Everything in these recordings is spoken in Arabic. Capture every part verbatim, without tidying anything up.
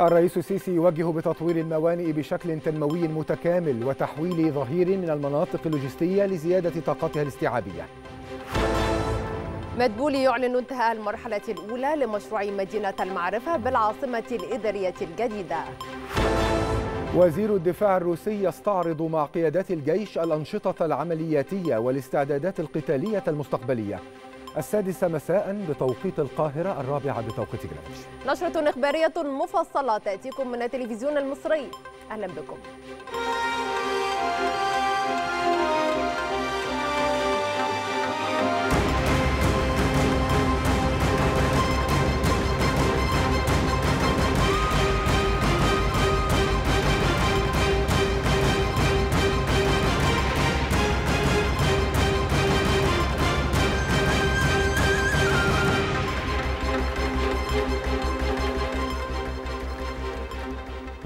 الرئيس السيسي يوجه بتطوير الموانئ بشكل تنموي متكامل وتحويل ظهير من المناطق اللوجستية لزيادة طاقتها الاستيعابية. مدبولي يعلن انتهاء المرحلة الأولى لمشروع مدينة المعرفة بالعاصمة الإدارية الجديدة. وزير الدفاع الروسي يستعرض مع قيادات الجيش الأنشطة العملياتية والاستعدادات القتالية المستقبلية. السادسة مساء بتوقيت القاهرة، الرابعة بتوقيت جرينتش. نشرة إخبارية مفصلة تأتيكم من التلفزيون المصري، أهلا بكم.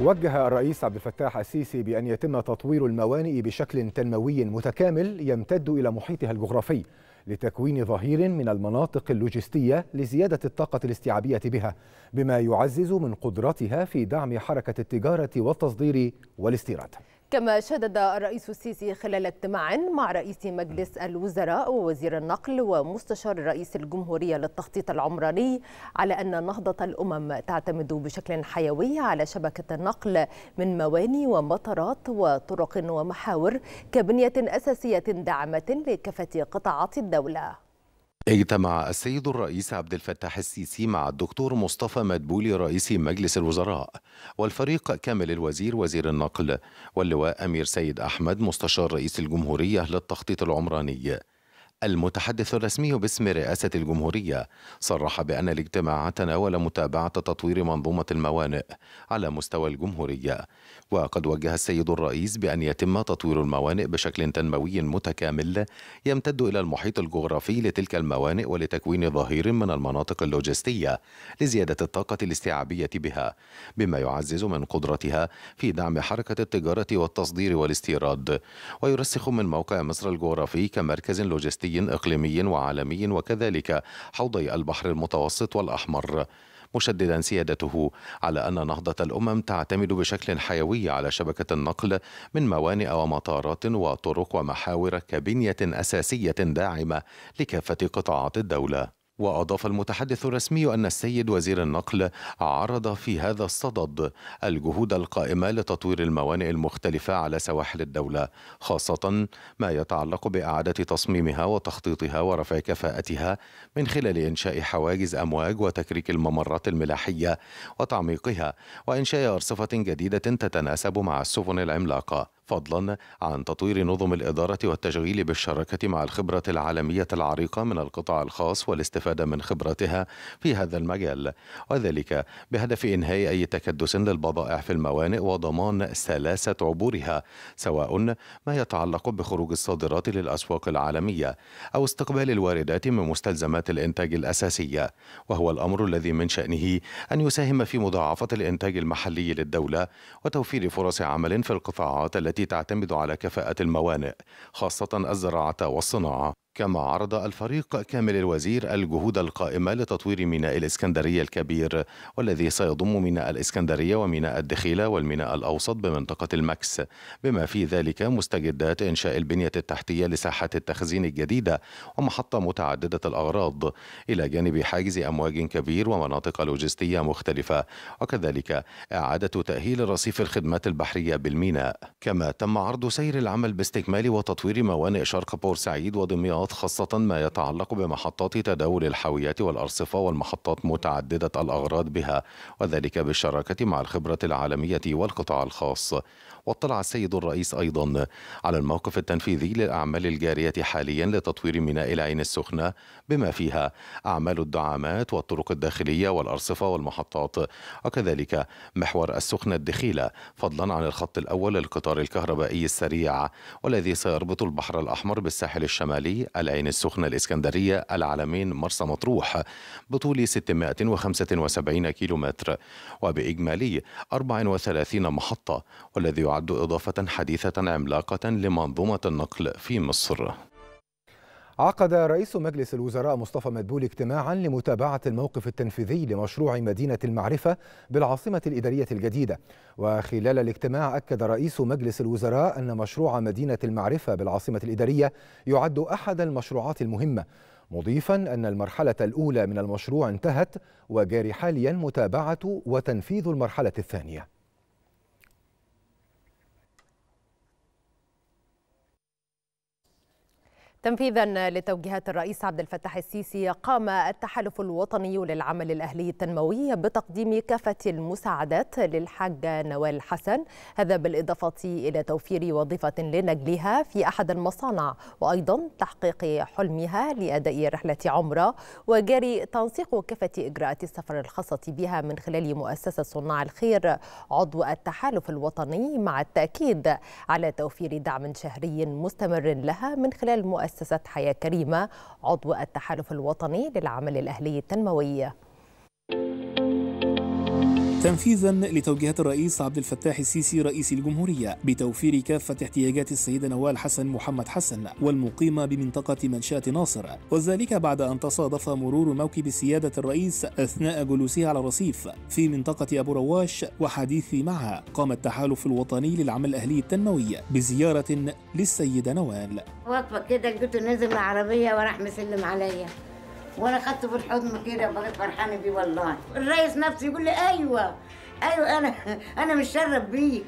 وجه الرئيس عبد الفتاح السيسي بأن يتم تطوير الموانئ بشكل تنموي متكامل يمتد إلى محيطها الجغرافي لتكوين ظهير من المناطق اللوجستية لزيادة الطاقة الاستيعابية بها، بما يعزز من قدرتها في دعم حركة التجارة والتصدير والاستيراد. كما شدد الرئيس السيسي خلال اجتماع مع رئيس مجلس الوزراء ووزير النقل ومستشار رئيس الجمهورية للتخطيط العمراني على أن نهضة الأمم تعتمد بشكل حيوي على شبكة النقل من مواني ومطارات وطرق ومحاور كبنية أساسية داعمة لكافة قطاعات الدولة. اجتمع السيد الرئيس عبد الفتاح السيسي مع الدكتور مصطفى مدبولي رئيس مجلس الوزراء والفريق كامل الوزير وزير النقل واللواء أمير سيد أحمد مستشار رئيس الجمهورية للتخطيط العمراني. المتحدث الرسمي باسم رئاسة الجمهورية صرح بأن الاجتماع تناول متابعة تطوير منظومة الموانئ على مستوى الجمهورية، وقد وجه السيد الرئيس بأن يتم تطوير الموانئ بشكل تنموي متكامل يمتد إلى المحيط الجغرافي لتلك الموانئ ولتكوين ظهير من المناطق اللوجستية لزيادة الطاقة الاستيعابية بها، بما يعزز من قدرتها في دعم حركة التجارة والتصدير والاستيراد، ويرسخ من موقع مصر الجغرافي كمركز لوجستي إقليمي وعالمي وكذلك حوضي البحر المتوسط والأحمر، مشددا سيادته على أن نهضة الأمم تعتمد بشكل حيوي على شبكة النقل من موانئ ومطارات وطرق ومحاور كبنية أساسية داعمة لكافة قطاعات الدولة. وأضاف المتحدث الرسمي أن السيد وزير النقل عرض في هذا الصدد الجهود القائمة لتطوير الموانئ المختلفة على سواحل الدولة، خاصة ما يتعلق بإعادة تصميمها وتخطيطها ورفع كفاءتها من خلال إنشاء حواجز أمواج وتكريك الممرات الملاحية وتعميقها وإنشاء أرصفة جديدة تتناسب مع السفن العملاقة، فضلا عن تطوير نظم الإدارة والتشغيل بالشراكة مع الخبرة العالمية العريقة من القطاع الخاص والاستفادة من خبرتها في هذا المجال، وذلك بهدف إنهاء أي تكدس للبضائع في الموانئ وضمان سلاسة عبورها، سواء ما يتعلق بخروج الصادرات للأسواق العالمية أو استقبال الواردات من مستلزمات الإنتاج الأساسية، وهو الأمر الذي من شأنه أن يساهم في مضاعفة الإنتاج المحلي للدولة وتوفير فرص عمل في القطاعات التي تعتمد على كفاءة الموانئ، خاصة الزراعة والصناعة. كما عرض الفريق كامل الوزير الجهود القائمة لتطوير ميناء الإسكندرية الكبير، والذي سيضم ميناء الإسكندرية وميناء الدخيلة والميناء الأوسط بمنطقة المكس، بما في ذلك مستجدات إنشاء البنية التحتية لساحات التخزين الجديدة ومحطة متعددة الأغراض، إلى جانب حاجز أمواج كبير ومناطق لوجستية مختلفة، وكذلك إعادة تأهيل رصيف الخدمات البحرية بالميناء. كما تم عرض سير العمل باستكمال وتطوير موانئ شرق بورسعيد ودمياط، خاصة ما يتعلق بمحطات تداول الحاويات والأرصفة والمحطات متعددة الأغراض بها، وذلك بالشراكة مع الخبرة العالمية والقطاع الخاص. واطلع السيد الرئيس أيضا على الموقف التنفيذي للأعمال الجارية حاليا لتطوير ميناء العين السخنة، بما فيها أعمال الدعامات والطرق الداخلية والأرصفة والمحطات، وكذلك محور السخنة الدخيلة، فضلا عن الخط الأول للقطار الكهربائي السريع والذي سيربط البحر الأحمر بالساحل الشمالي، العين السخنة، الإسكندرية، العلمين، مرسى مطروح، بطول ستمائة وخمسة وسبعين كيلومتر وبإجمالي أربع وثلاثين محطة، والذي يعد إضافة حديثة عملاقة لمنظومة النقل في مصر. عقد رئيس مجلس الوزراء مصطفى مدبولي اجتماعا لمتابعة الموقف التنفيذي لمشروع مدينة المعرفة بالعاصمة الإدارية الجديدة. وخلال الاجتماع أكد رئيس مجلس الوزراء أن مشروع مدينة المعرفة بالعاصمة الإدارية يعد أحد المشروعات المهمة، مضيفا أن المرحلة الأولى من المشروع انتهت وجاري حاليا متابعة وتنفيذ المرحلة الثانية. تنفيذا لتوجيهات الرئيس عبد الفتاح السيسي، قام التحالف الوطني للعمل الأهلي التنموي بتقديم كافة المساعدات للحاجة نوال الحسن، هذا بالإضافة إلى توفير وظيفة لنجلها في أحد المصانع، وأيضا تحقيق حلمها لأداء رحلة عمرة، وجاري تنسيق كافة إجراءات السفر الخاصة بها من خلال مؤسسة صناع الخير عضو التحالف الوطني، مع التأكيد على توفير دعم شهري مستمر لها من خلال مؤسسة مؤسسة حياة كريمة عضو التحالف الوطني للعمل الأهلي التنموي. تنفيذا لتوجيهات الرئيس عبد الفتاح السيسي رئيس الجمهورية بتوفير كافة احتياجات السيدة نوال حسن محمد حسن والمقيمة بمنطقة منشأة ناصر، وذلك بعد أن تصادف مرور موكب سيادة الرئيس أثناء جلوسه على الرصيف في منطقة أبو رواش وحديثه معها، قام التحالف الوطني للعمل الأهلي التنموي بزيارة للسيدة نوال. وقفة كده قلت نزل من العربية وراح مسلم عليا وانا خدته في الحضن كده وبقيت فرحانه بيه والله. الرئيس نفسه يقول لي ايوه ايوه انا انا متشرف بيكي،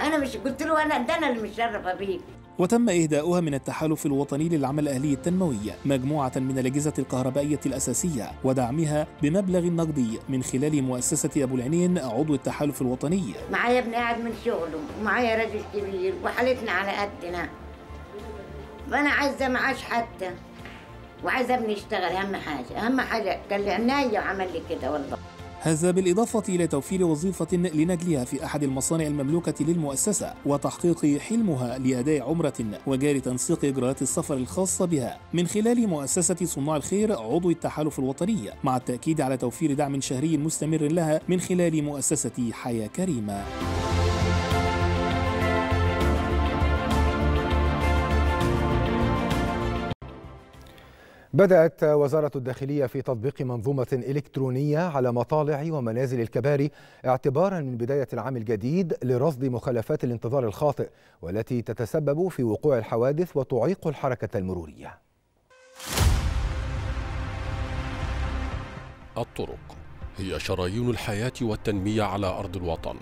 انا مش قلت له انا ده انا اللي متشرفه بيكي. وتم إهداؤها من التحالف الوطني للعمل الأهلي التنموي مجموعة من الأجهزة الكهربائية الأساسية ودعمها بمبلغ نقدي من خلال مؤسسة أبو العنين عضو التحالف الوطني. معايا ابن قاعد من شغله ومعايا راجل كبير وحالتنا على قدنا، فأنا عايزة معاش حتى وعايزة ابني يشتغل، أهم حاجة أهم حاجة قال لي عناية وعمل لي كده والله. هذا بالإضافة إلى توفير وظيفة لنجلها في أحد المصانع المملوكة للمؤسسة وتحقيق حلمها لأداء عمرة، وجاري تنسيق إجراءات السفر الخاصة بها من خلال مؤسسة صناع الخير عضو التحالف الوطني، مع التأكيد على توفير دعم شهري مستمر لها من خلال مؤسسة حياة كريمة. بدأت وزارة الداخلية في تطبيق منظومة إلكترونية على مطالع ومنازل الكباري اعتبارا من بداية العام الجديد لرصد مخالفات الانتظار الخاطئ والتي تتسبب في وقوع الحوادث وتعيق الحركة المرورية. الطرق هي شرايين الحياة والتنمية على أرض الوطن.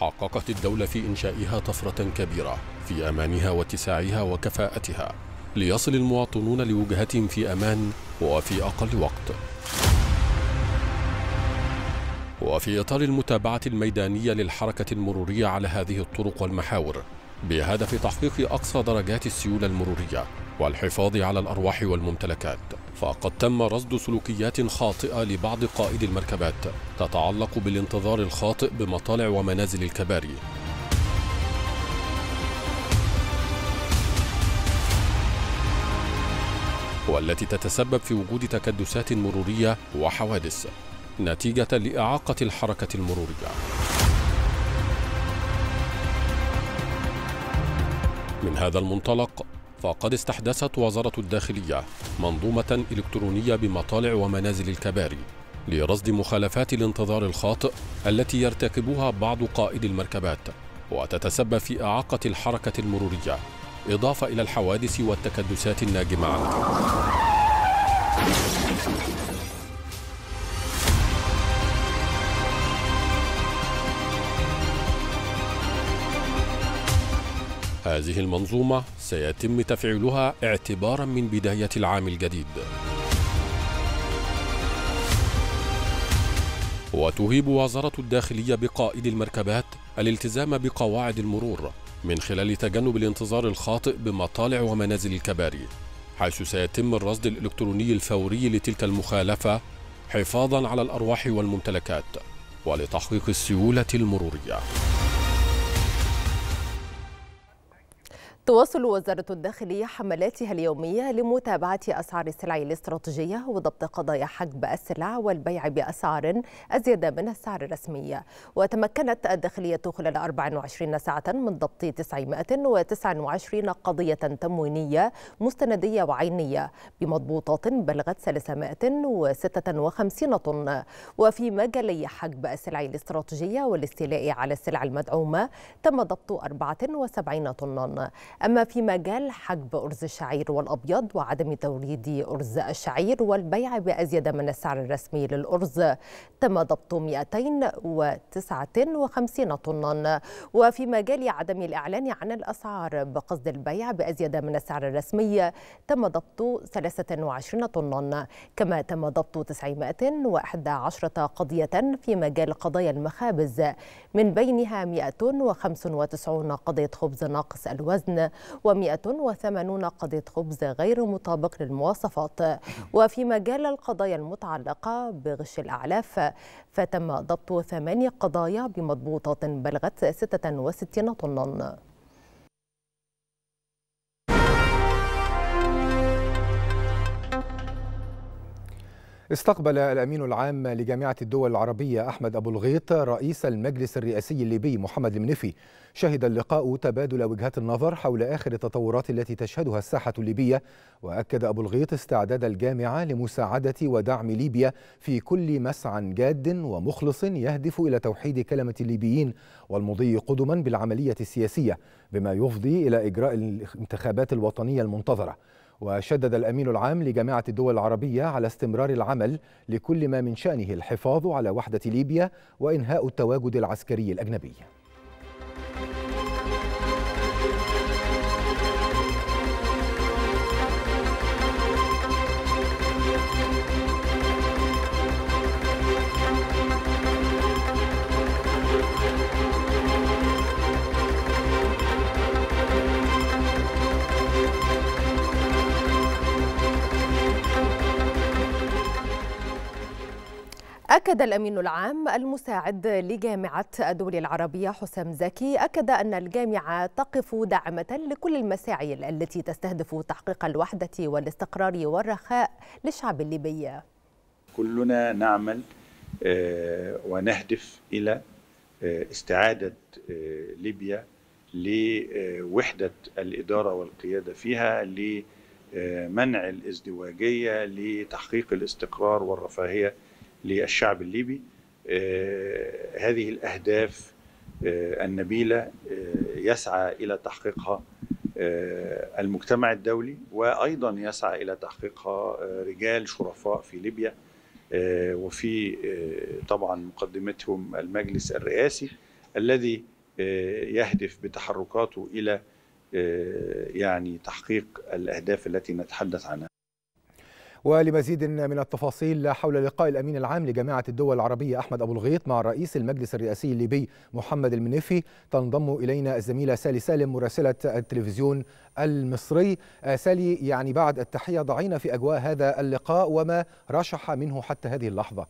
حققت الدولة في إنشائها طفرة كبيرة في أمانها واتساعها وكفاءتها ليصل المواطنون لوجهتهم في أمان وفي أقل وقت. وفي إطار المتابعة الميدانية للحركة المرورية على هذه الطرق والمحاور بهدف تحقيق أقصى درجات السيولة المرورية والحفاظ على الأرواح والممتلكات، فقد تم رصد سلوكيات خاطئة لبعض قائد المركبات تتعلق بالانتظار الخاطئ بمطالع ومنازل الكباري. والتي تتسبب في وجود تكدسات مرورية وحوادث نتيجة لإعاقة الحركة المرورية. من هذا المنطلق فقد استحدثت وزارة الداخلية منظومة إلكترونية بمطالع ومنازل الكباري لرصد مخالفات الانتظار الخاطئ التي يرتكبها بعض قائد المركبات وتتسبب في إعاقة الحركة المرورية، إضافة إلى الحوادث والتكدسات الناجمة عنها. هذه المنظومة سيتم تفعيلها اعتباراً من بداية العام الجديد، وتهيب وزارة الداخلية بقائد المركبات الالتزام بقواعد المرور من خلال تجنب الانتظار الخاطئ بمطالع ومنازل الكباري، حيث سيتم الرصد الإلكتروني الفوري لتلك المخالفة حفاظاً على الأرواح والممتلكات ولتحقيق السيولة المرورية. تواصل وزارة الداخلية حملاتها اليومية لمتابعة أسعار السلع الاستراتيجية وضبط قضايا حجب السلع والبيع بأسعار أزيد من السعر الرسمي. وتمكنت الداخلية خلال أربع وعشرين ساعة من ضبط تسعمائة وتسعة وعشرين قضية تموينية مستندية وعينية بمضبوطات بلغت ثلاثمائة وستة وخمسين طن. وفي مجالي حجب السلع الاستراتيجية والاستيلاء على السلع المدعومة تم ضبط أربعة وسبعين طنا. أما في مجال حجب أرز الشعير والأبيض وعدم توريد أرز الشعير والبيع بأزيد من السعر الرسمي للأرز تم ضبط مائتين وتسعة وخمسين طنا. وفي مجال عدم الإعلان عن الأسعار بقصد البيع بأزيد من السعر الرسمي تم ضبط ثلاثة وعشرين طنا. كما تم ضبط تسعمائة وإحدى عشرة قضية في مجال قضايا المخابز من بينها مائة وخمسة وتسعين قضية خبز ناقص الوزن ومائة وثمانين قضية خبز غير مطابق للمواصفات. وفي مجال القضايا المتعلقة بغش الأعلاف فتم ضبط ثماني قضايا بمضبوطات بلغت ستة وستين طنا. استقبل الأمين العام لجامعة الدول العربية أحمد أبو الغيط رئيس المجلس الرئاسي الليبي محمد المنفي. شهد اللقاء تبادل وجهات النظر حول آخر التطورات التي تشهدها الساحة الليبية. وأكد أبو الغيط استعداد الجامعة لمساعدة ودعم ليبيا في كل مسعى جاد ومخلص يهدف إلى توحيد كلمة الليبيين والمضي قدما بالعملية السياسية بما يفضي إلى إجراء الانتخابات الوطنية المنتظرة. وشدد الأمين العام لجامعة الدول العربية على استمرار العمل لكل ما من شأنه الحفاظ على وحدة ليبيا وإنهاء التواجد العسكري الأجنبي. أكد الأمين العام المساعد لجامعة الدول العربية حسام زكي أكد أن الجامعة تقف داعمة لكل المساعي التي تستهدف تحقيق الوحدة والاستقرار والرخاء للشعب الليبي. كلنا نعمل ونهدف إلى استعادة ليبيا لوحدة الإدارة والقيادة فيها، لمنع الازدواجية، لتحقيق الاستقرار والرفاهية للشعب الليبي. آه هذه الأهداف آه النبيلة آه يسعى إلى تحقيقها آه المجتمع الدولي، وأيضا يسعى إلى تحقيقها آه رجال شرفاء في ليبيا، آه وفي آه طبعا مقدمتهم المجلس الرئاسي الذي آه يهدف بتحركاته إلى آه يعني تحقيق الأهداف التي نتحدث عنها. ولمزيد من التفاصيل حول لقاء الأمين العام لجامعة الدول العربية أحمد أبو الغيط مع رئيس المجلس الرئاسي الليبي محمد المنفي تنضم إلينا الزميلة سالي سالم مراسلة التلفزيون المصري. سالي، يعني بعد التحية، ضعينا في أجواء هذا اللقاء وما رشح منه حتى هذه اللحظة.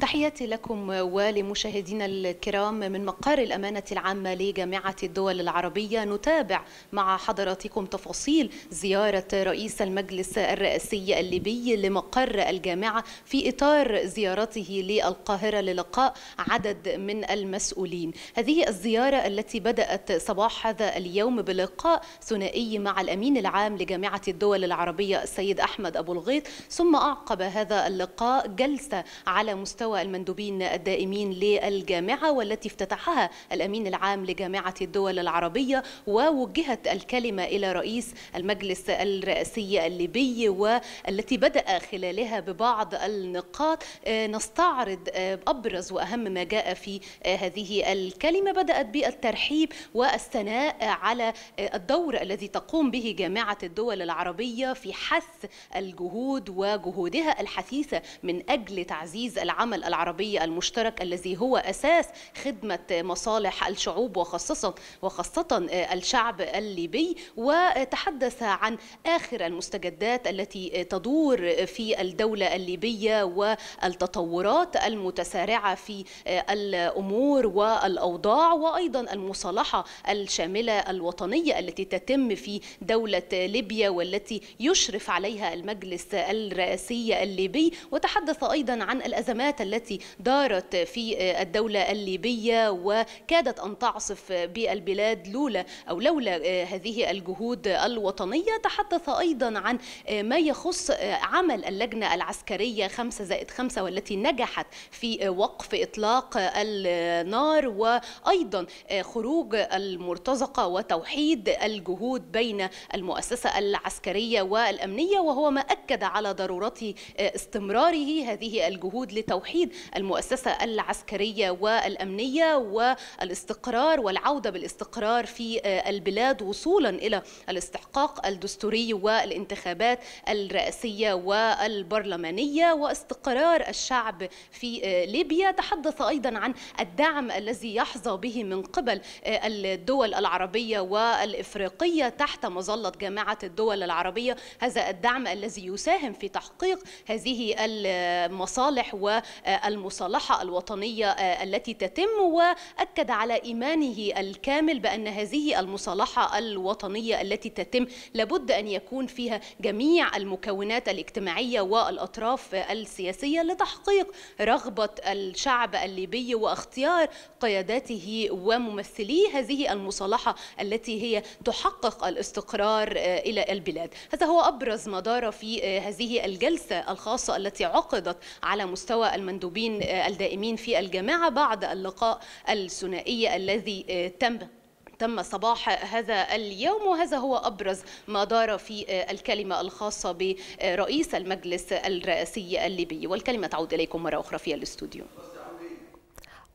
تحياتي لكم ولمشاهدينا الكرام من مقر الأمانة العامة لجامعة الدول العربية. نتابع مع حضراتكم تفاصيل زيارة رئيس المجلس الرئاسي الليبي لمقر الجامعة في إطار زيارته للقاهرة للقاء عدد من المسؤولين. هذه الزيارة التي بدأت صباح هذا اليوم بلقاء ثنائي مع الأمين العام لجامعة الدول العربية السيد أحمد أبو الغيط، ثم أعقب هذا اللقاء جلسة على مستوى المندوبين الدائمين للجامعة والتي افتتحها الأمين العام لجامعة الدول العربية، ووجهت الكلمة إلى رئيس المجلس الرئاسي الليبي والتي بدأ خلالها ببعض النقاط. نستعرض أبرز وأهم ما جاء في هذه الكلمة. بدأت بالترحيب والثناء على الدور الذي تقوم به جامعة الدول العربية في حث الجهود وجهودها الحثيثة من أجل تعزيز العمل العمل العربي المشترك الذي هو أساس خدمة مصالح الشعوب وخاصة وخاصة الشعب الليبي، وتحدث عن آخر المستجدات التي تدور في الدولة الليبية والتطورات المتسارعة في الأمور والأوضاع، وأيضا المصالحة الشاملة الوطنية التي تتم في دولة ليبيا والتي يشرف عليها المجلس الرئاسي الليبي. وتحدث أيضا عن الأزمات التي دارت في الدولة الليبية وكادت أن تعصف بالبلاد لولا أو لولا هذه الجهود الوطنية. تحدث أيضا عن ما يخص عمل اللجنة العسكرية خمسة زائد خمسة والتي نجحت في وقف إطلاق النار، وأيضا خروج المرتزقة وتوحيد الجهود بين المؤسسة العسكرية والأمنية، وهو ما أكد على ضرورة استمراره هذه الجهود لتوحيد المؤسسة العسكرية والأمنية والاستقرار والعودة بالاستقرار في البلاد وصولا إلى الاستحقاق الدستوري والانتخابات الرئاسية والبرلمانية واستقرار الشعب في ليبيا. تحدث أيضا عن الدعم الذي يحظى به من قبل الدول العربية والإفريقية تحت مظلة جامعة الدول العربية، هذا الدعم الذي يساهم في تحقيق هذه المصالح والمصالحة الوطنية التي تتم، وأكد على إيمانه الكامل بأن هذه المصالحة الوطنية التي تتم لابد أن يكون فيها جميع المكونات الاجتماعية والأطراف السياسية لتحقيق رغبة الشعب الليبي واختيار قياداته وممثليه هذه المصالحة التي هي تحقق الاستقرار إلى البلاد. هذا هو أبرز ما دار في هذه الجلسة الخاصة التي عقدت على مستوى المندوبين الدائمين في الجامعة بعد اللقاء الثنائي الذي تم تم صباح هذا اليوم، وهذا هو أبرز ما دار في الكلمة الخاصة برئيس المجلس الرئاسي الليبي، والكلمة تعود إليكم مرة أخرى في الاستوديو.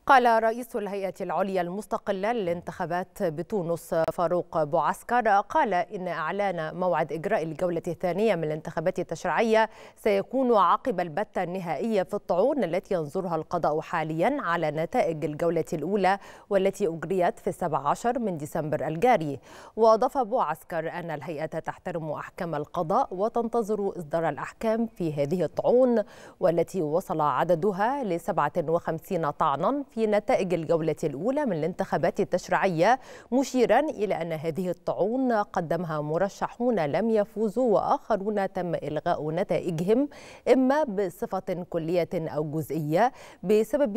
قال رئيس الهيئة العليا المستقلة للانتخابات بتونس فاروق بوعسكر قال إن إعلان موعد إجراء الجولة الثانية من الانتخابات التشريعية سيكون عقب البتة النهائية في الطعون التي ينظرها القضاء حاليا على نتائج الجولة الأولى والتي أجريت في السابع عشر من ديسمبر الجاري. وأضاف بوعسكر أن الهيئة تحترم أحكام القضاء وتنتظر إصدار الأحكام في هذه الطعون والتي وصل عددها ل سبعة وخمسين طعنا في نتائج الجولة الأولى من الانتخابات التشريعية، مشيرا إلى أن هذه الطعون قدمها مرشحون لم يفوزوا وآخرون تم إلغاء نتائجهم إما بصفة كلية أو جزئية بسبب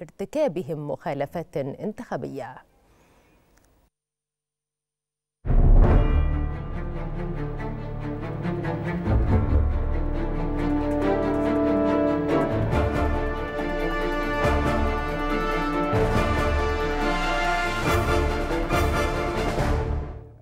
ارتكابهم مخالفات انتخابية.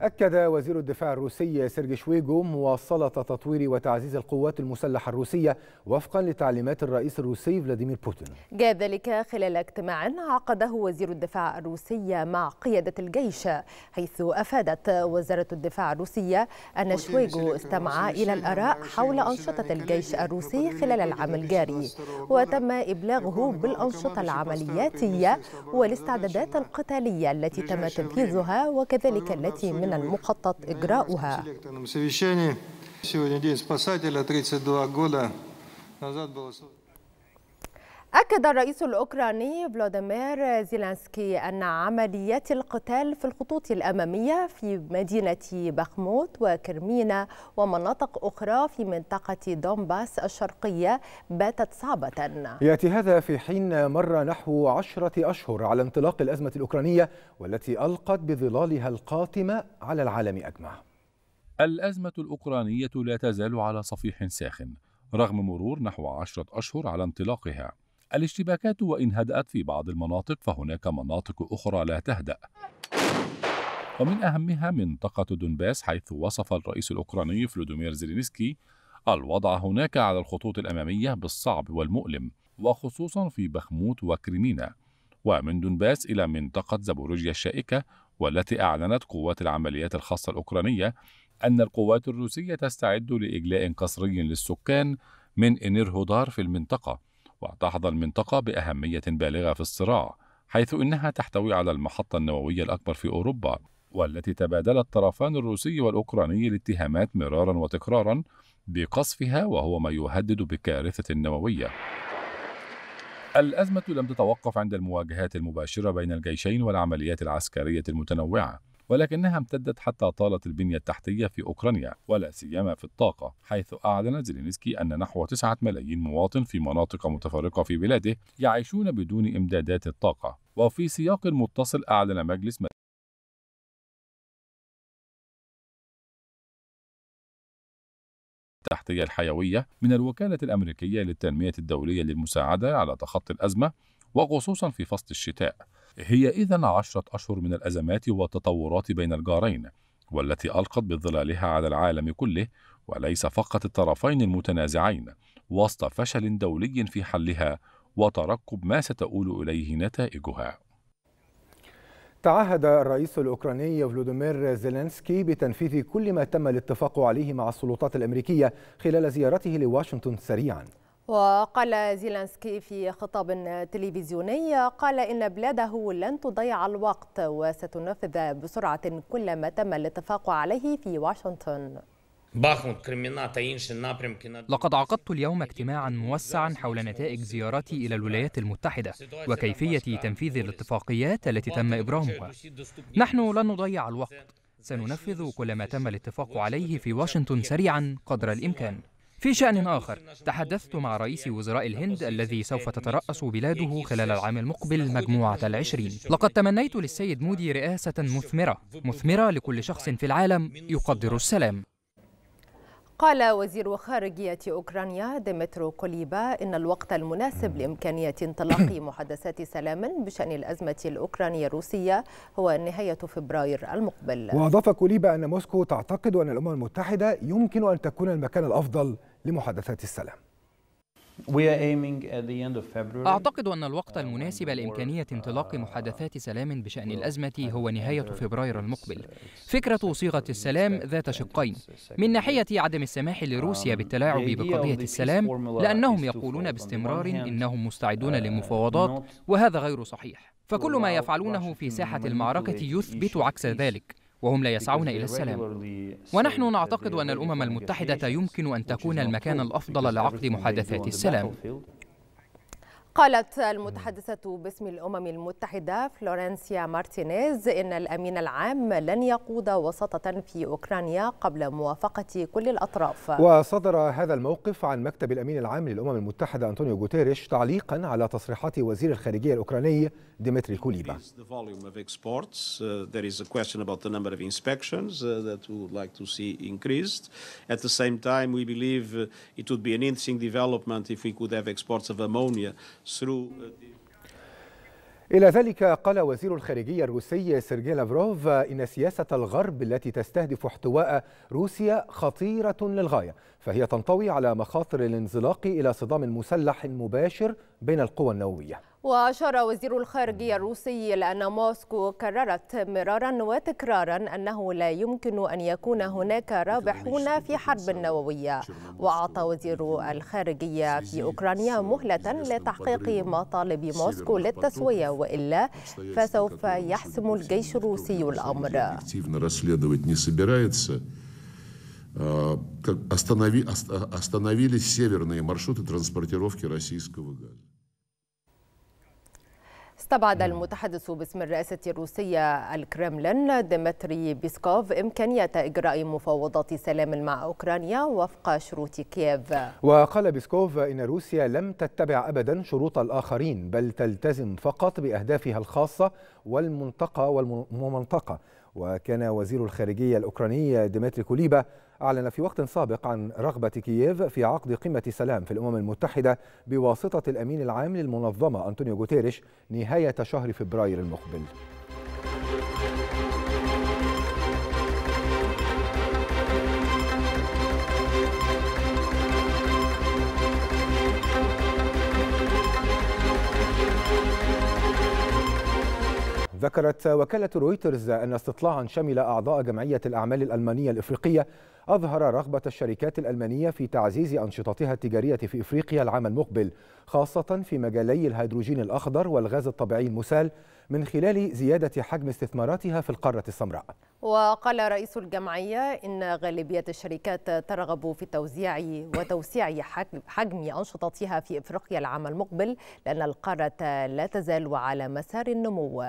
أكد وزير الدفاع الروسي سيرجي شويجو مواصلة تطوير وتعزيز القوات المسلحة الروسية وفقا لتعليمات الرئيس الروسي فلاديمير بوتين. جاء ذلك خلال اجتماع عقده وزير الدفاع الروسي مع قيادة الجيش، حيث أفادت وزارة الدفاع الروسية أن شويجو استمع إلى الآراء حول أنشطة الجيش الروسي خلال العام الجاري، وتم إبلاغه بالأنشطة العملياتية والاستعدادات القتالية التي تم تنفيذها وكذلك التي من المخطط إجراؤها. أكد الرئيس الأوكراني فلاديمير زيلينسكي أن عمليات القتال في الخطوط الأمامية في مدينة بخموت وكرمينا ومناطق أخرى في منطقة دونباس الشرقية باتت صعبة. يأتي هذا في حين مر نحو عشرة أشهر على انطلاق الأزمة الأوكرانية والتي ألقت بظلالها القاتمة على العالم أجمع. الأزمة الأوكرانية لا تزال على صفيح ساخن رغم مرور نحو عشرة أشهر على انطلاقها. الاشتباكات وإن هدأت في بعض المناطق فهناك مناطق أخرى لا تهدأ، ومن أهمها منطقة دونباس، حيث وصف الرئيس الأوكراني فلاديمير زيلينسكي الوضع هناك على الخطوط الأمامية بالصعب والمؤلم، وخصوصا في بخموت وكريمينا. ومن دونباس إلى منطقة زابوروجيا الشائكة والتي أعلنت قوات العمليات الخاصة الأوكرانية أن القوات الروسية تستعد لإجلاء قسري للسكان من إنيرهودار في المنطقة، وتحظى المنطقة بأهمية بالغة في الصراع، حيث إنها تحتوي على المحطة النووية الأكبر في أوروبا، والتي تبادل الطرفان الروسي والأوكراني الاتهامات مرارا وتكرارا بقصفها، وهو ما يهدد بكارثة نووية. الأزمة لم تتوقف عند المواجهات المباشرة بين الجيشين والعمليات العسكرية المتنوعة، ولكنها امتدت حتى طالت البنية التحتية في أوكرانيا، ولا سيما في الطاقة، حيث أعلن زيلينسكي أن نحو تسعة ملايين مواطن في مناطق متفرقة في بلاده يعيشون بدون إمدادات الطاقة. وفي سياق متصل أعلن مجلس التحتية الحيوية من الوكالة الأمريكية للتنمية الدولية للمساعدة على تخطي الأزمة، وخصوصا في فصل الشتاء. هي إذن عشرة أشهر من الأزمات والتطورات بين الجارين، والتي ألقت بظلالها على العالم كله، وليس فقط الطرفين المتنازعين، وسط فشل دولي في حلها وترقب ما ستؤول إليه نتائجها. تعهد الرئيس الأوكراني فلاديمير زيلينسكي بتنفيذ كل ما تم الاتفاق عليه مع السلطات الأمريكية خلال زيارته لواشنطن سريعا. وقال زيلينسكي في خطاب تلفزيوني، قال إن بلاده لن تضيع الوقت وستنفذ بسرعة كل ما تم الاتفاق عليه في واشنطن. لقد عقدت اليوم اجتماعا موسعا حول نتائج زيارتي إلى الولايات المتحدة وكيفية تنفيذ الاتفاقيات التي تم إبرامها. نحن لن نضيع الوقت، سننفذ كل ما تم الاتفاق عليه في واشنطن سريعا قدر الإمكان. في شأن آخر، تحدثت مع رئيس وزراء الهند الذي سوف تترأس بلاده خلال العام المقبل مجموعة العشرين. لقد تمنيت للسيد مودي رئاسة مثمرة مثمرة لكل شخص في العالم يقدر السلام. قال وزير خارجية أوكرانيا ديمتري كوليبا إن الوقت المناسب لإمكانية انطلاق محادثات سلام بشأن الأزمة الأوكرانية الروسية هو نهاية فبراير المقبل. وأضاف كوليبا أن موسكو تعتقد أن الأمم المتحدة يمكن أن تكون المكان الأفضل لمحادثات السلام. أعتقد أن الوقت المناسب لإمكانية انطلاق محادثات سلام بشأن الأزمة هو نهاية فبراير المقبل. فكرة صيغة السلام ذات شقين، من ناحية عدم السماح لروسيا بالتلاعب بقضية السلام، لأنهم يقولون باستمرار إنهم مستعدون للمفاوضات، وهذا غير صحيح، فكل ما يفعلونه في ساحة المعركة يثبت عكس ذلك، وهم لا يسعون إلى السلام. ونحن نعتقد أن الأمم المتحدة يمكن أن تكون المكان الأفضل لعقد محادثات السلام. قالت المتحدثة باسم الأمم المتحدة فلورنسيا مارتينيز إن الأمين العام لن يقود وساطة في أوكرانيا قبل موافقة كل الأطراف. وصدر هذا الموقف عن مكتب الأمين العام للأمم المتحدة أنطونيو غوتيريش تعليقا على تصريحات وزير الخارجية الأوكراني ديمتري كوليبا. إلى ذلك قال وزير الخارجية الروسي سيرجي لافروف إن سياسة الغرب التي تستهدف احتواء روسيا خطيرة للغاية، فهي تنطوي على مخاطر الانزلاق إلى صدام مسلح مباشر بين القوى النووية. وأشار وزير الخارجية الروسي إلى أن موسكو كررت مرارا وتكرارا أنه لا يمكن أن يكون هناك رابحون في حرب نووية، وأعطى وزير الخارجية في أوكرانيا مهلة لتحقيق مطالب موسكو للتسوية، وإلا فسوف يحسم الجيش الروسي الأمر. استبعد المتحدث باسم الرئاسة الروسية الكرملين ديمتري بيسكوف إمكانية إجراء مفاوضات سلام مع أوكرانيا وفق شروط كييف. وقال بيسكوف إن روسيا لم تتبع أبدا شروط الآخرين، بل تلتزم فقط بأهدافها الخاصة والمنطقة والمنطقة. وكان وزير الخارجية الأوكراني ديمتري كوليبا أعلن في وقت سابق عن رغبة كييف في عقد قمة سلام في الأمم المتحدة بواسطة الأمين العام للمنظمة أنطونيو غوتيريش نهاية شهر فبراير المقبل. ذكرت وكالة رويترز أن استطلاعا شمل أعضاء جمعية الأعمال الألمانية الإفريقية أظهر رغبة الشركات الألمانية في تعزيز أنشطتها التجارية في إفريقيا العام المقبل، خاصة في مجالي الهيدروجين الأخضر والغاز الطبيعي المسال، من خلال زيادة حجم استثماراتها في القارة السمراء. وقال رئيس الجمعية إن غالبية الشركات ترغب في توزيع وتوسيع حجم أنشطتها في إفريقيا العام المقبل، لأن القارة لا تزال على مسار النمو.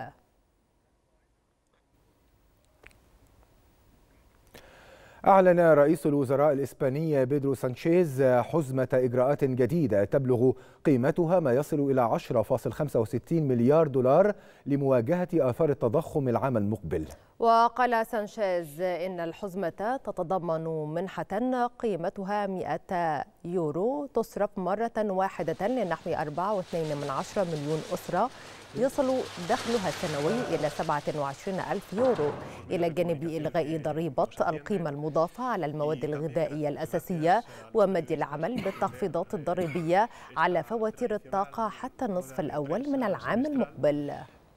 أعلن رئيس الوزراء الإسباني بيدرو سانشيز حزمة إجراءات جديدة تبلغ قيمتها ما يصل إلى عشرة فاصلة خمسة وستين مليار دولار لمواجهة آثار التضخم العام المقبل. وقال سانشيز إن الحزمة تتضمن منحة قيمتها مئة يورو تصرف مرة واحدة لنحو أربعة فاصلة اثنين مليون أسرة يصل دخلها السنوي إلى سبعة وعشرين ألف يورو، إلى جانب إلغاء ضريبة القيمة المضافة على المواد الغذائية الأساسية ومد العمل بالتخفيضات الضريبية على فواتير الطاقة حتى النصف الأول من العام المقبل.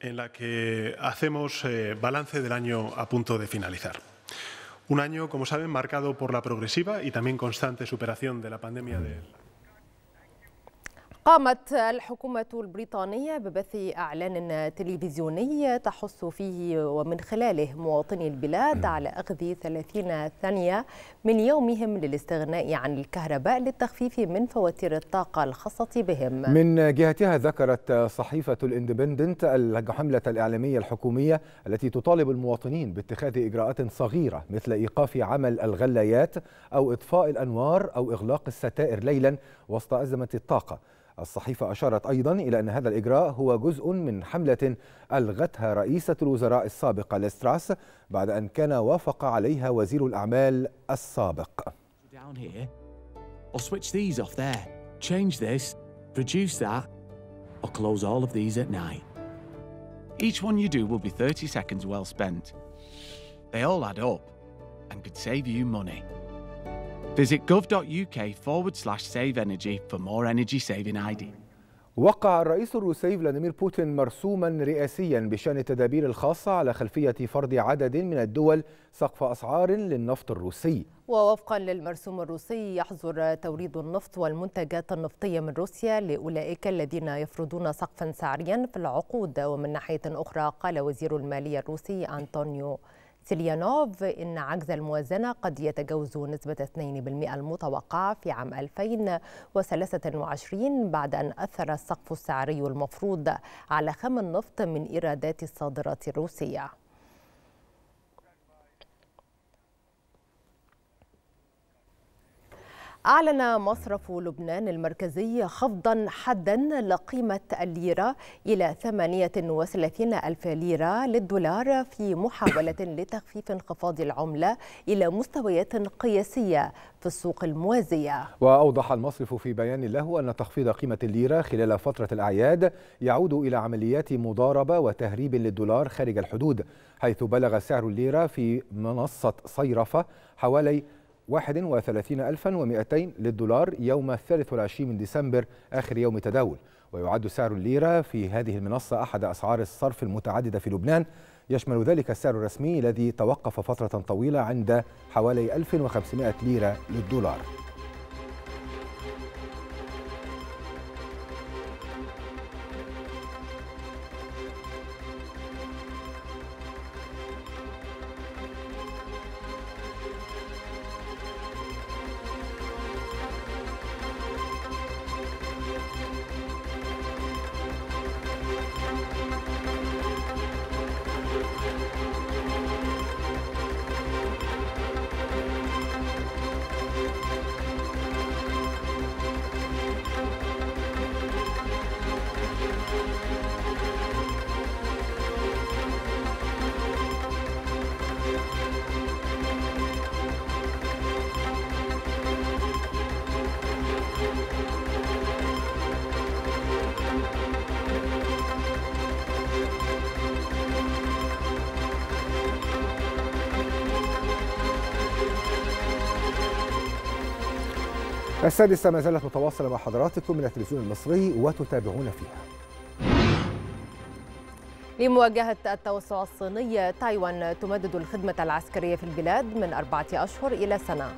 En la que hacemos balance del año a punto de finalizar. Un año, como saben, marcado por la progresiva y también constante superación de la pandemia de... قامت الحكومة البريطانية ببث إعلان تلفزيوني تحث فيه ومن خلاله مواطني البلاد على أخذ ثلاثين ثانية من يومهم للاستغناء عن الكهرباء للتخفيف من فواتير الطاقة الخاصة بهم. من جهتها ذكرت صحيفة الاندبندنت الحملة الإعلامية الحكومية التي تطالب المواطنين باتخاذ إجراءات صغيرة مثل إيقاف عمل الغلايات أو إطفاء الأنوار أو إغلاق الستائر ليلا وسط أزمة الطاقة. الصحيفة أشارت أيضا إلى أن هذا الإجراء هو جزء من حملة ألغتها رئيسة الوزراء السابقة ليستراس بعد أن كان وافق عليها وزير الأعمال السابق. Visit gov dot U K forward slash save energy for more energy saving I D. وقع الرئيس الروسي فلاديمير بوتين مرسوما رئاسيا بشأن التدابير الخاصة على خلفية فرض عدد من الدول سقف أسعار للنفط الروسي. ووفقا للمرسوم الروسي يحظر توريد النفط والمنتجات النفطية من روسيا لأولئك الذين يفرضون سقفا سعريا في العقود. ومن ناحية أخرى قال وزير المالية الروسي أنطونيو سيليانوف إن عجز الموازنة قد يتجاوز نسبة اثنين بالمئة المتوقعة في عام ألفين وثلاثة وعشرين بعد أن أثر السقف السعري المفروض على خام النفط من إيرادات الصادرات الروسية. أعلن مصرف لبنان المركزي خفضا حدا لقيمة الليرة إلى ثمانية وثلاثين ألف ليرة للدولار في محاولة لتخفيف انخفاض العملة إلى مستويات قياسية في السوق الموازية. وأوضح المصرف في بيان له أن تخفيض قيمة الليرة خلال فترة الأعياد يعود إلى عمليات مضاربة وتهريب للدولار خارج الحدود، حيث بلغ سعر الليرة في منصة صيرفة حوالي واحد وثلاثين ألفا ومئتين للدولار يوم الثالث والعشرين من ديسمبر آخر يوم تداول. ويعد سعر الليرة في هذه المنصة أحد أسعار الصرف المتعددة في لبنان، يشمل ذلك السعر الرسمي الذي توقف فترة طويلة عند حوالي ألف وخمسمئة ليرة للدولار. السادسة ما زالت متواصلة مع حضراتكم من التلفزيون المصري وتتابعون فيها. لمواجهة التوسع الصيني، تايوان تمدد الخدمة العسكرية في البلاد من أربعة أشهر إلى سنة.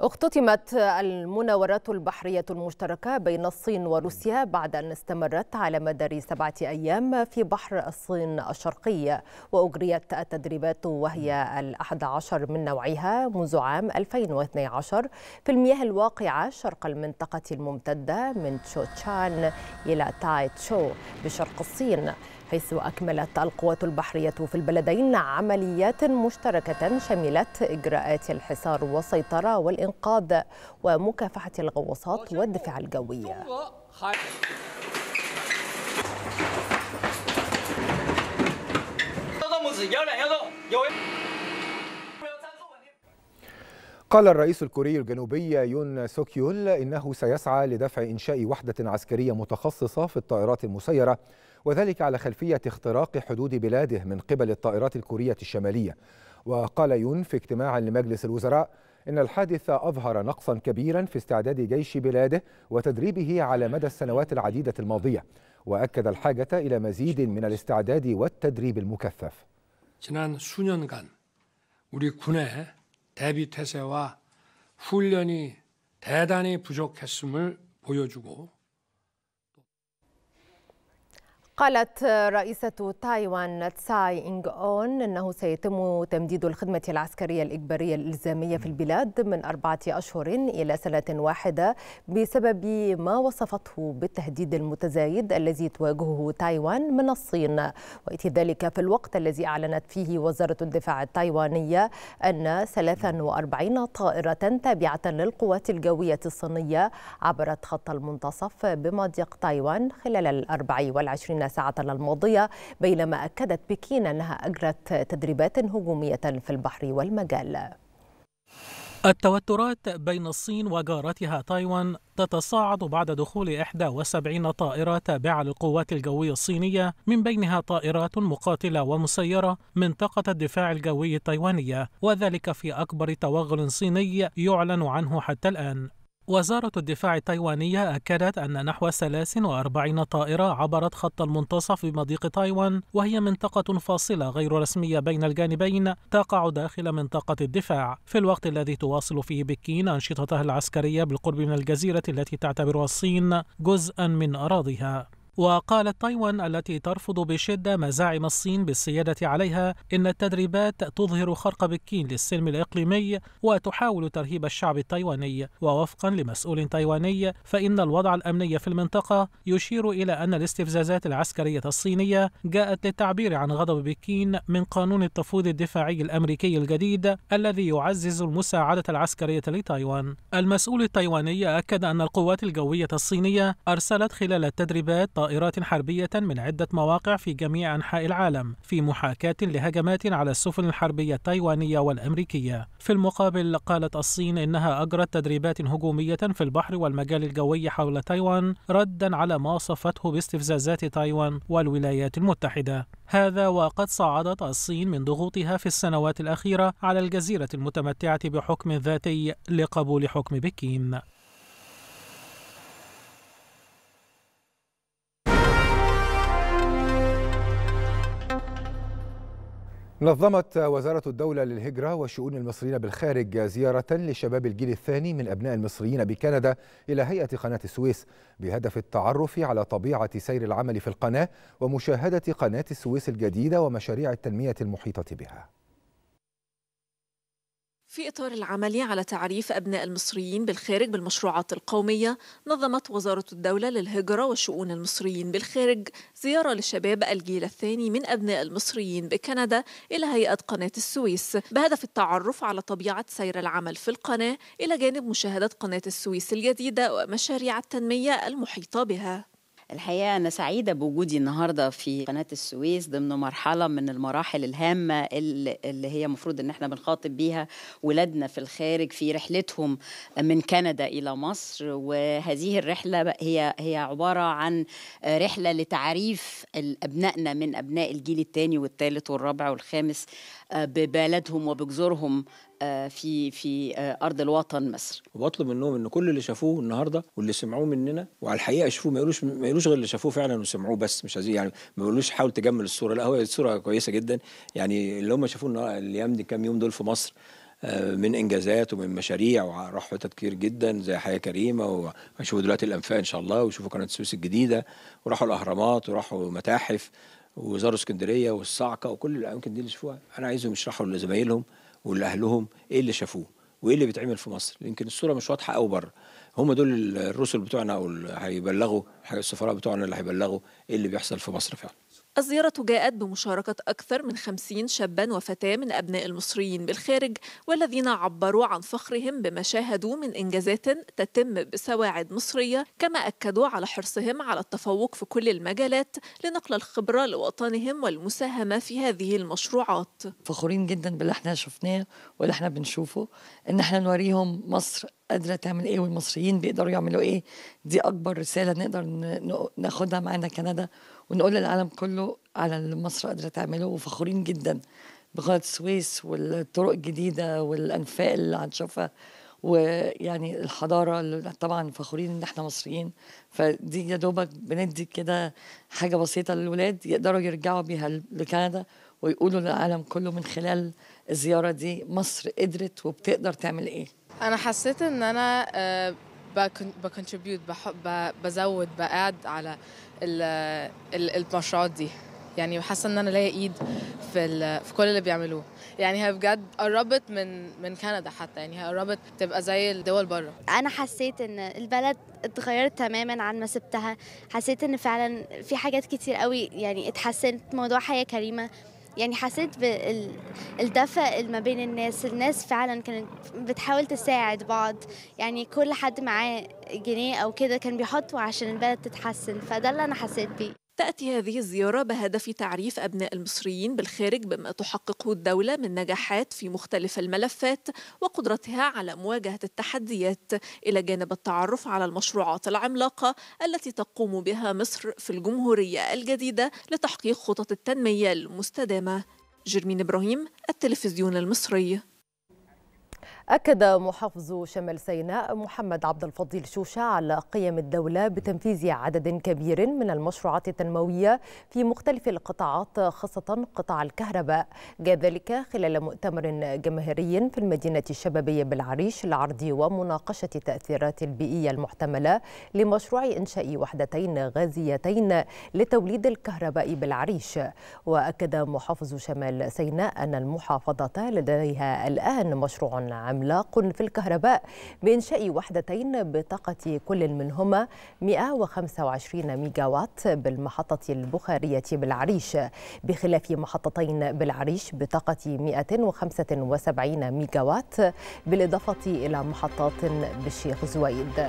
اختتمت المناورات البحرية المشتركة بين الصين وروسيا بعد أن استمرت على مدار سبعة أيام في بحر الصين الشرقي، وأجريت التدريبات وهي الأحد عشر من نوعها منذ عام ألفين واثني عشر في المياه الواقعة شرق المنطقة الممتدة من تشوتشان إلى تايتشو بشرق الصين، حيث أكملت القوات البحرية في البلدين عمليات مشتركة شملت إجراءات الحصار والسيطرة والإنقاذ ومكافحة الغواصات والدفاع الجوي. قال الرئيس الكوري الجنوبي يون سوكيول إنه سيسعى لدفع إنشاء وحدة عسكرية متخصصة في الطائرات المسيرة، وذلك على خلفية اختراق حدود بلاده من قبل الطائرات الكورية الشمالية. وقال يون في اجتماع لمجلس الوزراء إن الحادث أظهر نقصا كبيرا في استعداد جيش بلاده وتدريبه على مدى السنوات العديدة الماضية، وأكد الحاجة إلى مزيد من الاستعداد والتدريب المكثف. 지난 수년간 우리 군의 대비 태세와 훈련이 대단히 부족했음을 보여주고. قالت رئيسة تايوان تساي إنج اون أنه سيتم تمديد الخدمة العسكرية الإجبارية الإلزامية في البلاد من أربعة أشهر إلى سنة واحدة بسبب ما وصفته بالتهديد المتزايد الذي تواجهه تايوان من الصين، ويأتي ذلك في الوقت الذي أعلنت فيه وزارة الدفاع التايوانية أن ثلاث وأربعين طائرة تابعة للقوات الجوية الصينية عبرت خط المنتصف بمضيق تايوان خلال الأربع والعشرين ساعة الماضية، بينما أكدت بكين أنها أجرت تدريبات هجومية في البحر والمجال. التوترات بين الصين وجارتها تايوان تتصاعد بعد دخول إحدى وسبعين طائرة تابعة للقوات الجوية الصينية، من بينها طائرات مقاتلة ومسيرة منطقة الدفاع الجوي التايوانية، وذلك في أكبر توغل صيني يعلن عنه حتى الآن. وزارة الدفاع التايوانية أكدت أن نحو ثلاث وأربعين طائرة عبرت خط المنتصف بمضيق تايوان، وهي منطقة فاصلة غير رسمية بين الجانبين تقع داخل منطقة الدفاع، في الوقت الذي تواصل فيه بكين أنشطتها العسكرية بالقرب من الجزيرة التي تعتبرها الصين جزءاً من أراضيها. وقالت تايوان التي ترفض بشدة مزاعم الصين بالسيادة عليها إن التدريبات تظهر خرق بكين للسلم الإقليمي وتحاول ترهيب الشعب التايواني، ووفقا لمسؤول تايواني فإن الوضع الأمني في المنطقة يشير إلى أن الاستفزازات العسكرية الصينية جاءت للتعبير عن غضب بكين من قانون التفويض الدفاعي الأمريكي الجديد الذي يعزز المساعدة العسكرية لتايوان. المسؤول التايواني أكد أن القوات الجوية الصينية أرسلت خلال التدريبات طائرات حربية من عدة مواقع في جميع أنحاء العالم في محاكاة لهجمات على السفن الحربية التايوانية والأمريكية. في المقابل قالت الصين إنها أجرت تدريبات هجومية في البحر والمجال الجوي حول تايوان ردا على ما وصفته باستفزازات تايوان والولايات المتحدة. هذا وقد صعدت الصين من ضغوطها في السنوات الأخيرة على الجزيرة المتمتعة بحكم ذاتي لقبول حكم بكين. نظمت وزارة الدولة للهجرة وشؤون المصريين بالخارج زيارة لشباب الجيل الثاني من أبناء المصريين بكندا إلى هيئة قناة السويس بهدف التعرف على طبيعة سير العمل في القناة ومشاهدة قناة السويس الجديدة ومشاريع التنمية المحيطة بها. في إطار العمل على تعريف أبناء المصريين بالخارج بالمشروعات القومية، نظمت وزارة الدولة للهجرة وشؤون المصريين بالخارج زيارة لشباب الجيل الثاني من أبناء المصريين بكندا إلى هيئة قناة السويس بهدف التعرف على طبيعة سير العمل في القناة، إلى جانب مشاهدة قناة السويس الجديدة ومشاريع التنمية المحيطة بها. الحقيقة أنا سعيدة بوجودي النهاردة في قناة السويس ضمن مرحلة من المراحل الهامة اللي هي مفروض أن احنا بنخاطب بيها ولادنا في الخارج في رحلتهم من كندا إلى مصر. وهذه الرحلة هي هي عبارة عن رحلة لتعريف أبنائنا من أبناء الجيل الثاني والثالث والرابع والخامس ببلدهم وبجذورهم في في ارض الوطن مصر. وبطلب منهم ان كل اللي شافوه النهارده واللي سمعوه مننا وعلى الحقيقه شافوه ما يقولوش ما يقولوش غير اللي شافوه فعلا وسمعوه، بس مش عايزين يعني ما يقولوش حاول تجمل الصوره، لا هو الصوره كويسه جدا. يعني اللي هم شافوه الايام دي كام يوم دول في مصر من انجازات ومن مشاريع، وراحوا حتت كتير جدا زي حياه كريمه، وهيشوفوا دلوقتي الانفاق ان شاء الله، ويشوفوا قناه السويس الجديده، وراحوا الاهرامات، وراحوا متاحف، وزاروا اسكندريه والصاعقه وكل الاماكن دي اللي شافوها. انا عايزهم يشرحوا لزمايلهم ولأهلهم إيه اللي شافوه وإيه اللي بيتعمل في مصر، يمكن الصورة مش واضحة أوي بره. هم دول الرسل بتوعنا أو اللي هيبلغوا السفراء بتوعنا اللي هيبلغوا إيه اللي بيحصل في مصر فعلا. الزيارة جاءت بمشاركة أكثر من خمسين شابا وفتاة من أبناء المصريين بالخارج، والذين عبروا عن فخرهم بما شاهدوا من إنجازات تتم بسواعد مصرية، كما أكدوا على حرصهم على التفوق في كل المجالات لنقل الخبرة لوطنهم والمساهمة في هذه المشروعات. فخورين جدا باللي احنا شفناه واللي احنا بنشوفه، إن احنا نوريهم مصر قادرة تعمل إيه والمصريين بيقدروا يعملوا إيه. دي أكبر رسالة نقدر ناخدها معانا كندا ونقول للعالم كله على اللي مصر قادرة تعمله. وفخورين جدا بقناة السويس والطرق الجديدة والأنفاق اللي هنشوفها ويعني الحضارة اللي طبعا فخورين إن احنا مصريين. فدي يا دوبك بندي كده حاجة بسيطة للولاد يقدروا يرجعوا بيها لكندا ويقولوا للعالم كله من خلال الزيارة دي مصر قدرت وبتقدر تعمل إيه. أنا حسيت إن أنا بكونتريبيوت بزود بقعد على المشروعات دي، يعني حاسه ان انا ليا ايد في في كل اللي بيعملوه. يعني هي بجد قربت من من كندا حتى، يعني هي قربت تبقى زي الدول بره. انا حسيت ان البلد اتغيرت تماما عن ما سبتها، حسيت ان فعلا في حاجات كتير قوي يعني اتحسنت، موضوع حياه كريمه، يعني حسيت بالدفء ما بين الناس. الناس فعلا كانت بتحاول تساعد بعض، يعني كل حد معاه جنيه او كده كان بيحطه عشان البلد تتحسن، فده اللي انا حسيت بيه. تأتي هذه الزيارة بهدف تعريف أبناء المصريين بالخارج بما تحققه الدولة من نجاحات في مختلف الملفات وقدرتها على مواجهة التحديات، إلى جانب التعرف على المشروعات العملاقة التي تقوم بها مصر في الجمهورية الجديدة لتحقيق خطط التنمية المستدامة. جيرمين إبراهيم، التلفزيون المصري. أكد محافظ شمال سيناء محمد عبد الفضيل شوشة على قيم الدولة بتنفيذ عدد كبير من المشروعات التنموية في مختلف القطاعات خاصة قطاع الكهرباء، جاء ذلك خلال مؤتمر جماهيري في المدينة الشبابية بالعريش لعرض ومناقشة التأثيرات البيئية المحتملة لمشروع إنشاء وحدتين غازيتين لتوليد الكهرباء بالعريش. وأكد محافظ شمال سيناء أن المحافظة لديها الآن مشروع عام عملاق في الكهرباء بإنشاء وحدتين بطاقة كل منهما مئة وخمسة وعشرين ميجا وات بالمحطة البخارية بالعريش، بخلاف محطتين بالعريش بطاقة مئة وخمسة وسبعين ميجا وات، بالإضافة إلى محطات بالشيخ زويد.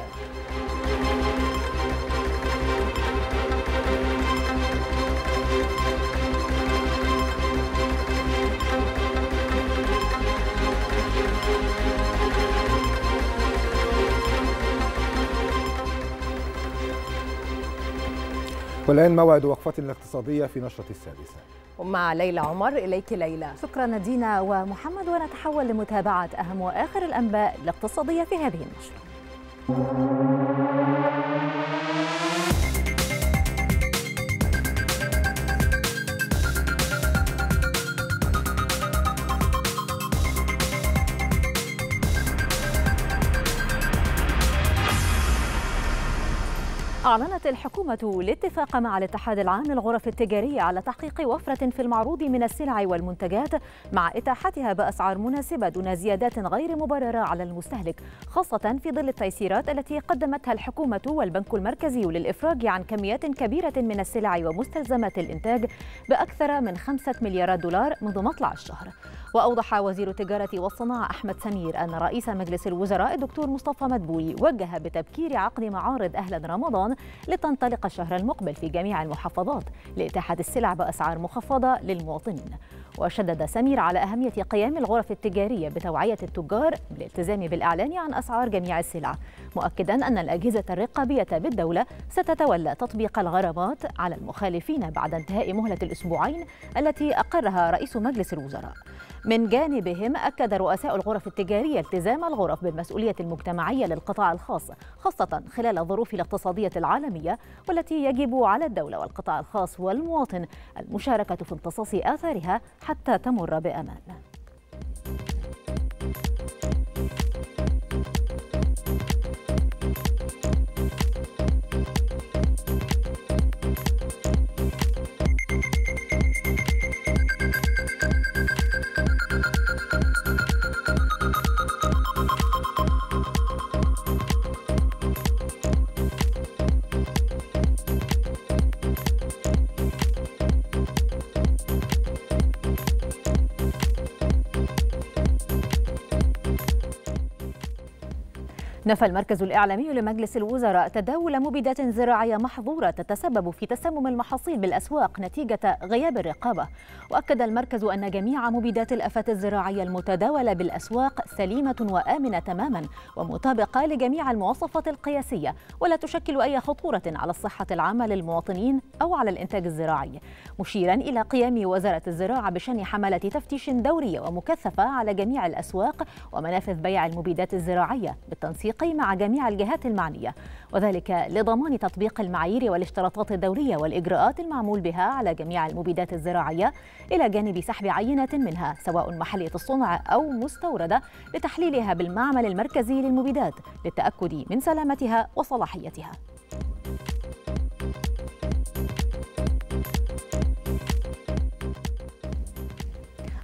والآن موعد وقفتنا الاقتصادية في نشرة السادسة ومع ليلى عمر. إليك ليلى. شكرا ندينا ومحمد، ونتحول لمتابعة أهم وآخر الأنباء الاقتصادية في هذه النشرة. أعلنت الحكومة الاتفاق مع الاتحاد العام للغرف التجارية على تحقيق وفرة في المعروض من السلع والمنتجات مع إتاحتها بأسعار مناسبة دون زيادات غير مبررة على المستهلك، خاصة في ظل التيسيرات التي قدمتها الحكومة والبنك المركزي للإفراج عن كميات كبيرة من السلع ومستلزمات الإنتاج بأكثر من خمسة مليارات دولار منذ مطلع الشهر. وأوضح وزير التجارة والصناعة أحمد سمير أن رئيس مجلس الوزراء الدكتور مصطفى مدبولي وجه بتبكير عقد معارض أهلا رمضان لتنطلق الشهر المقبل في جميع المحافظات لإتاحة السلع بأسعار مخفضة للمواطنين. وشدد سمير على أهمية قيام الغرف التجارية بتوعية التجار بالالتزام بالإعلان عن أسعار جميع السلع، مؤكدا أن الأجهزة الرقابية بالدولة ستتولى تطبيق الغرامات على المخالفين بعد انتهاء مهلة الأسبوعين التي أقرها رئيس مجلس الوزراء. من جانبهم أكد رؤساء الغرف التجارية التزام الغرف بالمسؤولية المجتمعية للقطاع الخاص، خاصة خلال الظروف الاقتصادية العالمية، والتي يجب على الدولة والقطاع الخاص والمواطن المشاركة في امتصاص آثارها حتى تمر بأمان. نفى المركز الإعلامي لمجلس الوزراء تداول مبيدات زراعية محظورة تتسبب في تسمم المحاصيل بالأسواق نتيجة غياب الرقابة. وأكد المركز أن جميع مبيدات الآفات الزراعية المتداولة بالأسواق سليمة وآمنة تماما ومطابقة لجميع المواصفات القياسية، ولا تشكل أي خطورة على الصحة العامة للمواطنين أو على الإنتاج الزراعي، مشيرا إلى قيام وزارة الزراعة بشن حملة تفتيش دورية ومكثفة على جميع الأسواق ومنافذ بيع المبيدات الزراعية بالتنسيق مع جميع الجهات المعنية، وذلك لضمان تطبيق المعايير والاشتراطات الدولية والإجراءات المعمول بها على جميع المبيدات الزراعية، إلى جانب سحب عينة منها سواء محلية الصنع أو مستوردة لتحليلها بالمعمل المركزي للمبيدات للتأكد من سلامتها وصلاحيتها.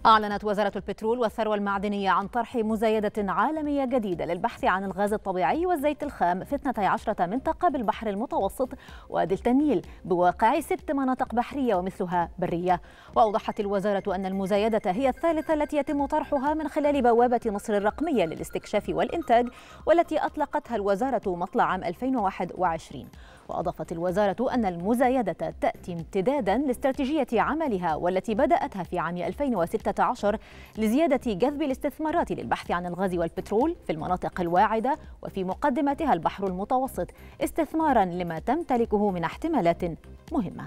أعلنت وزارة البترول والثروة المعدنية عن طرح مزايدة عالمية جديدة للبحث عن الغاز الطبيعي والزيت الخام في اثنتي عشرة منطقة بالبحر المتوسط ودلتا النيل بواقع ست مناطق بحرية ومثلها برية. وأوضحت الوزارة أن المزايدة هي الثالثة التي يتم طرحها من خلال بوابة مصر الرقمية للاستكشاف والإنتاج، والتي أطلقتها الوزارة مطلع عام ألفين وواحد وعشرين. وأضافت الوزارة أن المزايدة تأتي امتدادا لاستراتيجية عملها والتي بدأتها في عام ألفين وستة عشر لزيادة جذب الاستثمارات للبحث عن الغاز والبترول في المناطق الواعدة وفي مقدمتها البحر المتوسط، استثمارا لما تمتلكه من احتمالات مهمة.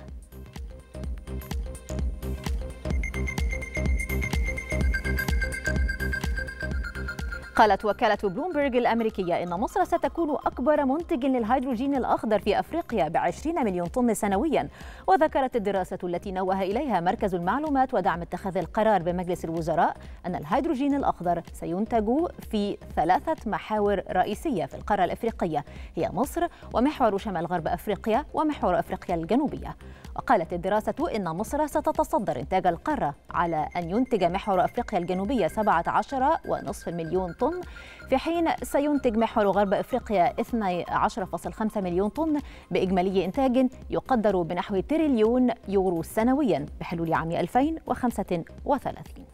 قالت وكالة بلومبرج الأمريكية إن مصر ستكون أكبر منتج للهيدروجين الأخضر في أفريقيا بعشرين مليون طن سنويا. وذكرت الدراسة التي نوه إليها مركز المعلومات ودعم اتخاذ القرار بمجلس الوزراء أن الهيدروجين الأخضر سينتج في ثلاثة محاور رئيسية في القارة الأفريقية، هي مصر ومحور شمال غرب أفريقيا ومحور أفريقيا الجنوبية. وقالت الدراسة إن مصر ستتصدر إنتاج القارة على أن ينتج محور أفريقيا الجنوبية سبعة عشر فاصلة خمسة مليون طن، في حين سينتج محور غرب أفريقيا اثنا عشر فاصلة خمسة مليون طن بإجمالي إنتاج يقدر بنحو تريليون يورو سنويا بحلول عام ألفين وخمسة وثلاثين.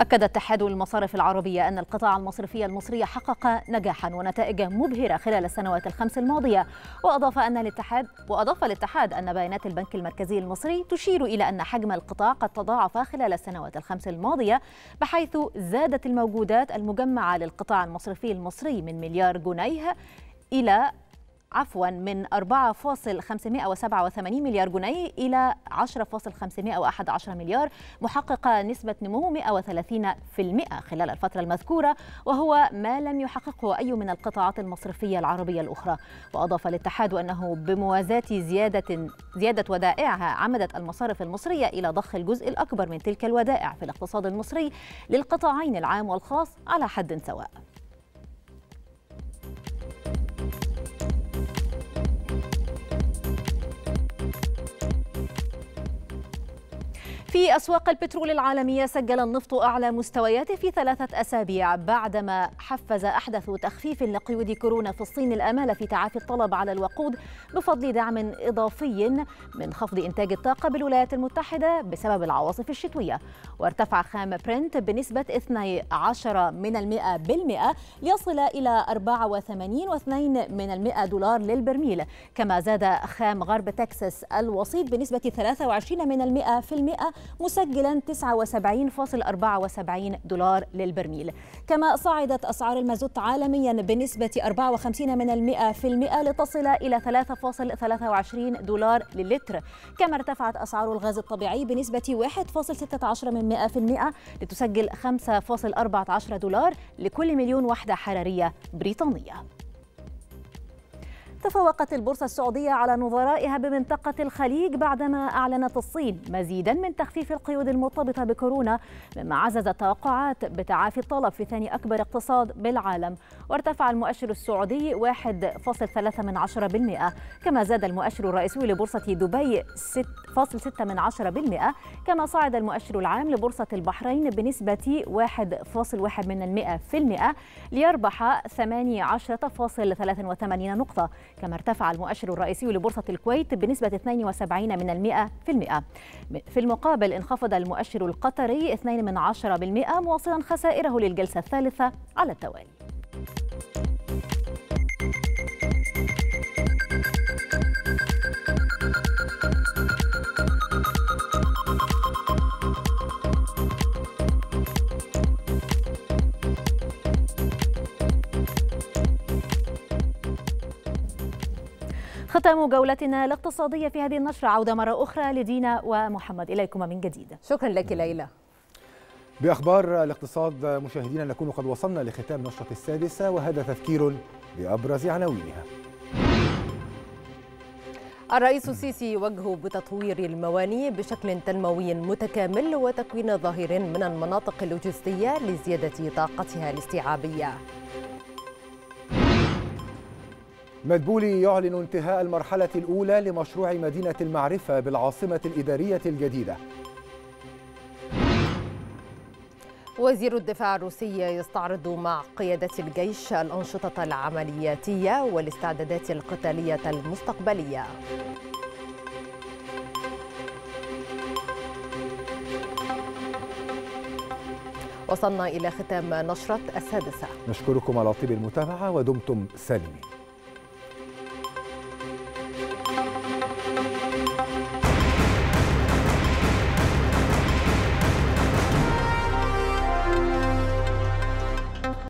أكد اتحاد المصارف العربية أن القطاع المصرفي المصري حقق نجاحا ونتائج مبهرة خلال السنوات الخمس الماضية. وأضاف أن الاتحاد وأضاف الاتحاد أن بيانات البنك المركزي المصري تشير إلى أن حجم القطاع قد تضاعف خلال السنوات الخمس الماضية، بحيث زادت الموجودات المجمعة للقطاع المصرفي المصري من مليار جنيه إلى عفوا من أربعة فاصلة خمسمائة وسبعة وثمانين مليار جنيه إلى عشرة فاصلة خمسمائة وأحد عشر مليار، محققة نسبة نمو مائة وثلاثين بالمائة خلال الفترة المذكورة، وهو ما لم يحققه أي من القطاعات المصرفية العربية الأخرى. وأضاف الاتحاد أنه بموازاة زيادة زيادة ودائعها عمدت المصارف المصرية إلى ضخ الجزء الأكبر من تلك الودائع في الاقتصاد المصري للقطاعين العام والخاص على حد سواء. في أسواق البترول العالمية سجل النفط أعلى مستوياته في ثلاثة أسابيع بعدما حفز أحدث تخفيف لقيود كورونا في الصين الأمال في تعافي الطلب على الوقود بفضل دعم إضافي من خفض إنتاج الطاقة بالولايات المتحدة بسبب العواصف الشتوية. وارتفع خام برنت بنسبة اثني عشر من المئة بالمئة ليصل إلى أربعة وثمانين فاصلة اثنين من المئة دولار للبرميل، كما زاد خام غرب تكساس الوسيط بنسبة ثلاثة وعشرين من المئة في المئة مسجلا تسعة وسبعين فاصلة أربعة وسبعين دولار للبرميل. كما صعدت أسعار المازوت عالميا بنسبة أربعة وخمسين من المئة في المئة لتصل إلى ثلاثة فاصلة ثلاثة وعشرين دولار للتر، كما ارتفعت أسعار الغاز الطبيعي بنسبة واحد فاصلة ستة عشر من مئة في المئة لتسجل خمسة فاصلة أربعة عشر دولار لكل مليون وحدة حرارية بريطانية. تفوقت البورصة السعودية على نظرائها بمنطقة الخليج بعدما أعلنت الصين مزيدا من تخفيف القيود المرتبطة بكورونا، مما عزز التوقعات بتعافي الطلب في ثاني أكبر اقتصاد بالعالم. وارتفع المؤشر السعودي واحد فاصلة ثلاثة بالمئة، كما زاد المؤشر الرئيسي لبورصة دبي ستة فاصلة ستة بالمئة، كما صعد المؤشر العام لبورصة البحرين بنسبة واحد فاصلة واحد بالمئة ليربح ثمانية عشر فاصلة ثلاثة وثمانين نقطة، كما ارتفع المؤشر الرئيسي لبورصة الكويت بنسبة اثنين وسبعين من المئة في المئة. في المقابل انخفض المؤشر القطري اثنين من عشرة بالمئة مواصلا خسائره للجلسة الثالثة على التوالي. ختام جولتنا الاقتصادية في هذه النشرة، عودة مرة أخرى لدينا ومحمد، إليكما من جديد. شكرا لك ليلى. بأخبار الاقتصاد مشاهدينا نكون قد وصلنا لختام نشرة السادسة، وهذا تذكير بأبرز عناوينها. الرئيس السيسي يوجه بتطوير الموانئ بشكل تنموي متكامل وتكوين ظاهر من المناطق اللوجستية لزيادة طاقتها الاستيعابية. مدبولي يعلن انتهاء المرحلة الأولى لمشروع مدينة المعرفة بالعاصمة الإدارية الجديدة. وزير الدفاع الروسي يستعرض مع قيادة الجيش الأنشطة العملياتية والاستعدادات القتالية المستقبلية. وصلنا إلى ختام نشرة السادسة. نشكركم على طيب المتابعة ودمتم سالمين.